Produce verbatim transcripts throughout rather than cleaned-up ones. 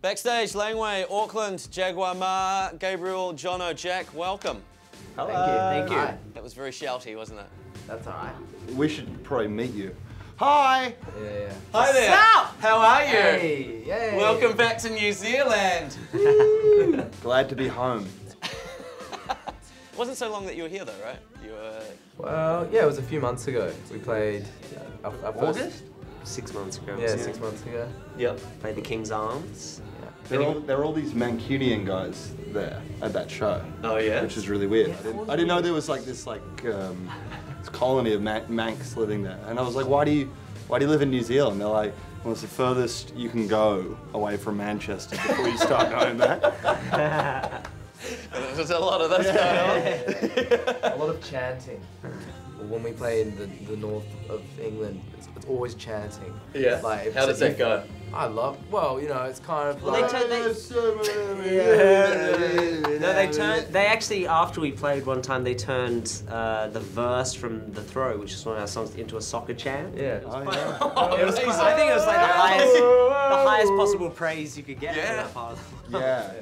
Backstage, Langway, Auckland, Jagwar Ma, Gabriel, Jono, Jack, welcome. Hello. Thank you, thank you. That was very shouty, wasn't it? That's all right. We should probably meet you. Hi! Yeah, yeah. Hi there! What's up? How are you? Hey, hey. Welcome back to New Zealand. Glad to be home. It wasn't so long that you were here though, right? You were... Well, yeah, it was a few months ago. We played... Uh, our, our August? Six months ago. Yeah, six months ago. Yep. Played the King's Arms. Yeah. There, are all, there are all these Mancunian guys there at that show. Oh yeah? Which is really weird. Yeah, I, didn't, I didn't know there was like this like... Um, It's a colony of man Manx living there, and I was like, "Why do you, why do you live in New Zealand?" And they're like, "Well, it's the furthest you can go away from Manchester before you start going back." And there's a lot of that yeah. going on. Yeah. A lot of chanting. When we play in the, the north of England, it's, it's always chanting. Yeah. Like, how does that go? I love. Well, you know, it's kind of well, like. They turn, they, yeah. No, they turned. They actually, after we played one time, they turned uh, the verse from The Throw, which is one of our songs, into a soccer chant. Yeah. Oh, yeah. Oh, it was, I think it was like the highest, the highest possible praise you could get. Yeah. In that part of the yeah.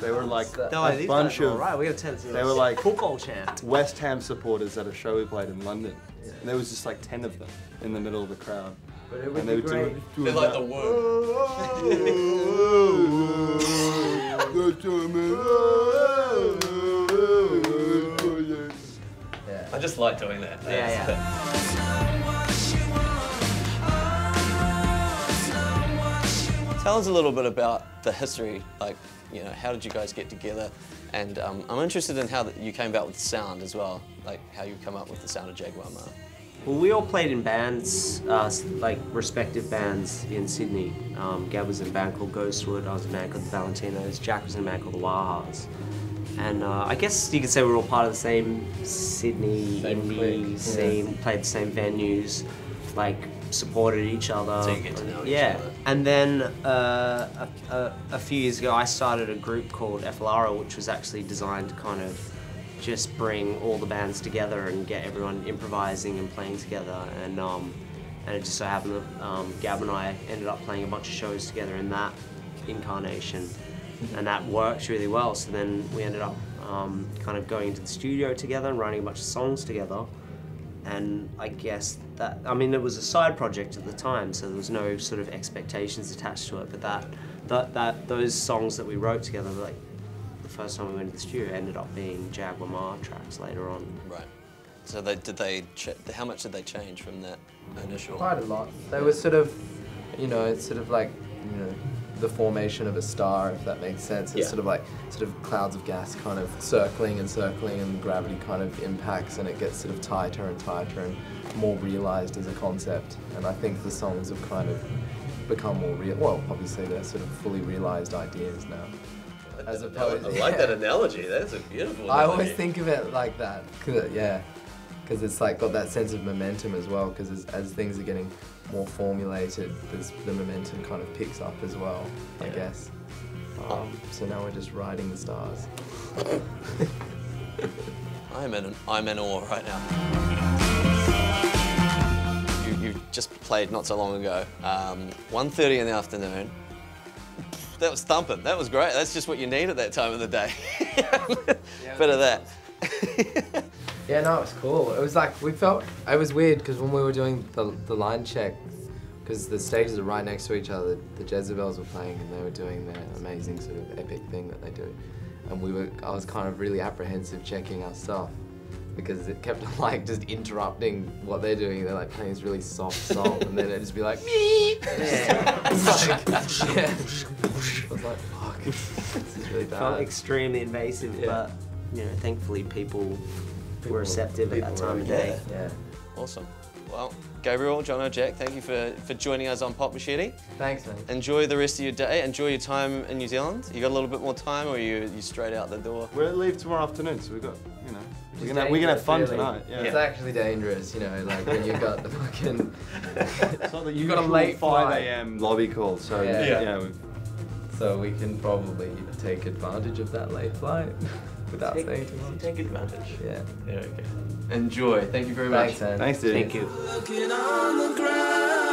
They were like no, a bunch of. Right, we got ten. They were like football chant. West Ham supporters at a show we played in London. Yeah. And there was just like ten of them in the middle of the crowd. But it would be great. They're like the word. Yeah. I just like doing that. Yeah, yeah. yeah. Tell us a little bit about the history, like. You know, how did you guys get together? And um, I'm interested in how the, you came about with sound as well, like how you come up with the sound of Jagwar Ma. Well, we all played in bands, uh, like respective bands in Sydney. Um, Gab was in a band called Ghostwood, I was in a band called the Valentinos, Jack was in a band called the Wahas. And uh, I guess you could say we were all part of the same Sydney indie scene, yeah. Played the same venues, like supported each other. So you get to know each yeah. other. And then uh, a, a, a few years ago, I started a group called Flara, which was actually designed to kind of just bring all the bands together and get everyone improvising and playing together. And um, and it just so happened that um, Gab and I ended up playing a bunch of shows together in that incarnation, and that worked really well. So then we ended up um, kind of going into the studio together and writing a bunch of songs together. And I guess that, I mean, it was a side project at the time, so there was no sort of expectations attached to it, but that, that, that those songs that we wrote together, like the first time we went to the studio, ended up being Jagwar Ma tracks later on. Right. So they, did they, how much did they change from that initial? Quite a lot. They were sort of, you know, it's sort of like, you know, the formation of a star, if that makes sense. It's yeah. sort of like sort of clouds of gas kind of circling and circling, and gravity kind of impacts, and it gets sort of tighter and tighter and more realised as a concept. And I think the songs have kind of become more real. Well, obviously they're sort of fully realised ideas now. As a poet, I like yeah. that analogy. That's a beautiful. I analogy. always think of it like that. Cause it, yeah, because it's like got that sense of momentum as well. Because as, as things are getting more formulated, there's, the momentum kind of picks up as well, yeah. I guess. Um, so now we're just riding the stars. I'm in, I'm in awe right now. You, you just played not so long ago, um, one thirty in the afternoon. That was thumping, that was great. That's just what you need at that time of the day. yeah, Bit of that. Yeah, no, it was cool. It was like, we felt, it was weird because when we were doing the, the line check, because the stages are right next to each other, the Jezebels were playing and they were doing their amazing sort of epic thing that they do. And we were, I was kind of really apprehensive checking our stuff because it kept on like just interrupting what they're doing. They're like playing this really soft song and then it'd just be like, beep! Yeah. like, yeah. I was like, fuck, this is really bad. It felt extremely invasive, yeah. but you know, thankfully people People, were receptive at that time of day. Yeah. yeah. Awesome. Well, Gabriel, Jono, Jack, thank you for, for joining us on Pop Machete. Thanks, man. Enjoy the rest of your day. Enjoy your time in New Zealand. You got a little bit more time, or are you you straight out the door? We'll leave tomorrow afternoon, so we've got, you know, Which we're gonna we're gonna have fun really. tonight. Yeah. It's actually dangerous, you know, like when you've got the fucking. It's not that you got a late five A M lobby call, so yeah. yeah. yeah we've... So we can probably take advantage of that late flight. Without take, saying too much. Take advantage. Yeah. Yeah, okay. Enjoy. Thank you very Thanks, much. Thanks, Thanks, dude. Thank you.